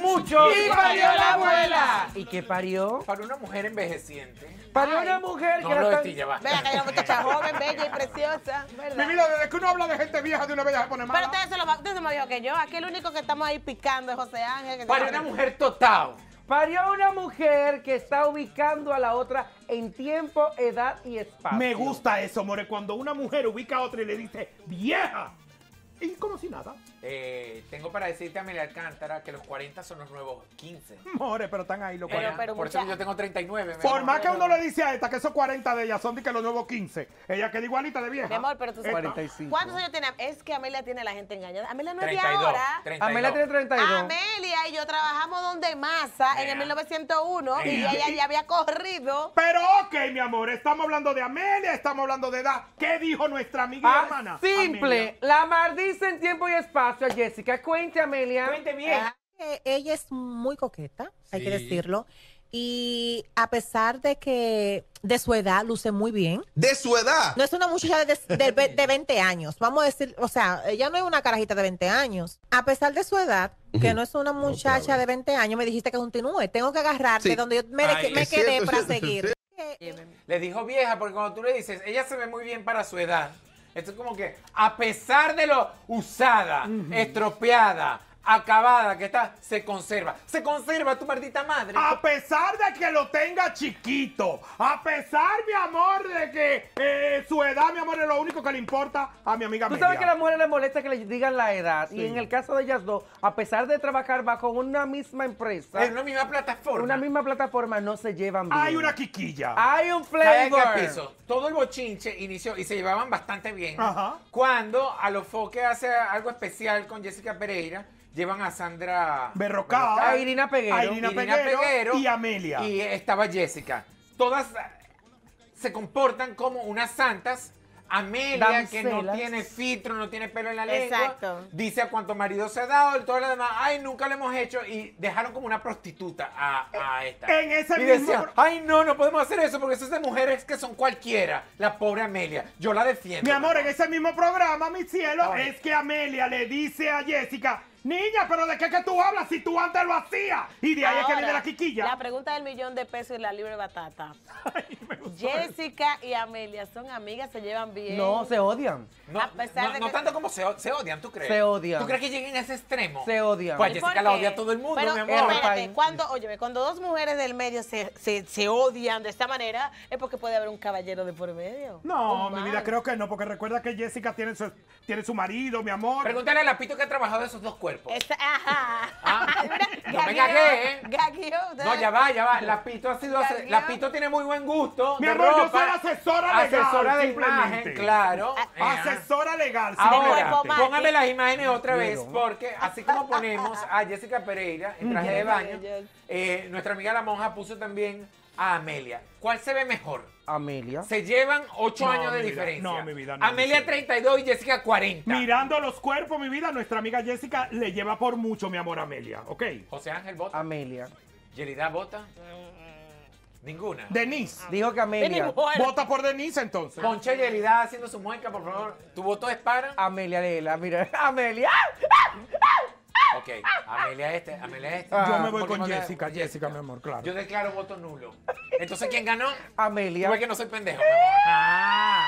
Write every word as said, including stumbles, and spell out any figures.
mucho. Y parió la abuela. ¿Y qué parió? Para una mujer envejeciente. Para una mujer no que no lo estilla, va. Vea que hay una muchacha joven, bella y preciosa. Mi vida, desde que uno habla de gente vieja, de una bella se pone mala. Pero ustedes son, usted son más viejos que yo. Aquí el único que estamos ahí picando es José Ángel. Que para una que... mujer total. Parió una mujer que está ubicando a la otra en tiempo, edad y espacio. Me gusta eso, more, cuando una mujer ubica a otra y le dice, ¡vieja! Y como si nada. Eh, tengo para decirte, Amelia Alcántara, que los cuarenta son los nuevos quince. More, pero están ahí los cuarenta. Pero, pero por mucha... eso yo tengo treinta y nueve. Por más que uno le dice a esta que esos cuarenta de ellas son de que los nuevos quince. Ella queda igualita de vieja. Mi amor, pero tú sabes. cuarenta y cinco. ¿Cuántos años tiene? Es que Amelia tiene a la gente engañada. Amelia no treinta y dos, es de ahora. treinta y dos. Amelia tiene treinta y dos. Amelia y yo trabajamos donde masa, yeah, en el mil novecientos uno, yeah, y ella ya había corrido. Pero ok, mi amor, estamos hablando de Amelia, estamos hablando de edad. ¿Qué dijo nuestra amiga ah, hermana? Simple. Amelia. La maldita. En tiempo y espacio, Jessica. Cuente, Amelia. Cuente bien. Eh, ella es muy coqueta, sí, hay que decirlo. Y a pesar de que de su edad luce muy bien. ¿De su edad? No es una muchacha de, de, de veinte años. Vamos a decir, o sea, ella no es una carajita de veinte años. A pesar de su edad, que no es una muchacha no, claro. de veinte años, me dijiste que continúe. Tengo que agarrarte, sí, donde yo me, Ay, me quedé cierto, para cierto, seguir. Cierto. Le dijo vieja, porque cuando tú le dices, ella se ve muy bien para su edad. Esto es como que, a pesar de lo usada, uh-huh, estropeada, acabada que está, se conserva. Se conserva tu maldita madre. A pesar de que lo tenga chiquito, a pesar, mi amor, de que eh, su edad, mi amor, es lo único que le importa a mi amiga Amelia. Tú sabes que a las mujeres les molesta que les digan la edad. Sí. Y en el caso de ellas dos, a pesar de trabajar bajo una misma empresa. En una misma plataforma. Una misma plataforma, no se llevan bien. Hay una quiquilla. Hay un flavor. Piso. Todo el bochinche inició y se llevaban bastante bien. Ajá. Cuando Alofoque hace algo especial con Jessica Pereira, llevan a Sandra Berrocal, a Irina Peguero, a Irina Irina Peguero, Peguero y Amelia. Y estaba Jessica. Todas se comportan como unas santas. Amelia, Dancelas, que no tiene filtro, no tiene pelo en la lengua. Exacto. Dice a cuánto marido se ha dado y todo lo demás. Ay, nunca lo hemos hecho. Y dejaron como una prostituta a, a esta. En ese y mismo... decían, ay, no, no podemos hacer eso porque esas de mujeres que son cualquiera. La pobre Amelia. Yo la defiendo. Mi amor, en ese mismo programa, mi cielo, ay, es que Amelia le dice a Jessica... Niña, ¿pero de qué que tú hablas si tú antes lo hacías? Y de ahí ahora es que viene la quiquilla. La pregunta del millón de pesos y la libre batata. Ay, Jessica y Amelia son amigas, se llevan bien. No, se odian. No, a pesar no, de no que... tanto como se, se odian, ¿tú crees? Se odian. ¿Tú crees que lleguen a ese extremo? Se odian. Pues Jessica la odia a todo el mundo, pero, mi amor. Espérate, cuando, óyeme, cuando dos mujeres del medio se, se, se odian de esta manera, es porque puede haber un caballero de por medio. No, mi vida, creo que no, porque recuerda que Jessica tiene su, tiene su marido, mi amor. Pregúntale a la Pito que ha trabajado esos dos cuerpos. Esa, ajá. Ah, no me cagué, ¿eh? Gagueo, no, ya va, ya va. La Pito ha sido gagueo. La Pito tiene muy buen gusto. Mi amor, ropa. Yo soy asesora legal. Asesora de imagen, claro. A eh, asesora legal. Ahora, póngame las imágenes otra vez, porque así como ponemos a Jessica Pereira en traje de baño, eh, nuestra amiga la monja puso también a Amelia. ¿Cuál se ve mejor? Amelia. Se llevan ocho no, años de vida, diferencia. No, mi vida. No, Amelia no, treinta y dos y Jessica cuarenta. Mirando los cuerpos, mi vida, nuestra amiga Jessica le lleva por mucho, mi amor, Amelia. ¿Ok? José Ángel vota. Amelia. Yelidá vota. Ninguna. Denise. Dijo que Amelia. Vota por Denise, entonces. Concha Yelidá haciendo su mueca, por favor. ¿Tu voto es para? Amelia, léela. Mira, Amelia. Ok, Amelia este, Amelia este. Ah, yo me voy con Jessica, de... Jessica, mi amor, claro. Yo declaro voto nulo. Entonces, ¿quién ganó? Amelia. Porque no soy pendejo, mi amor. Ah.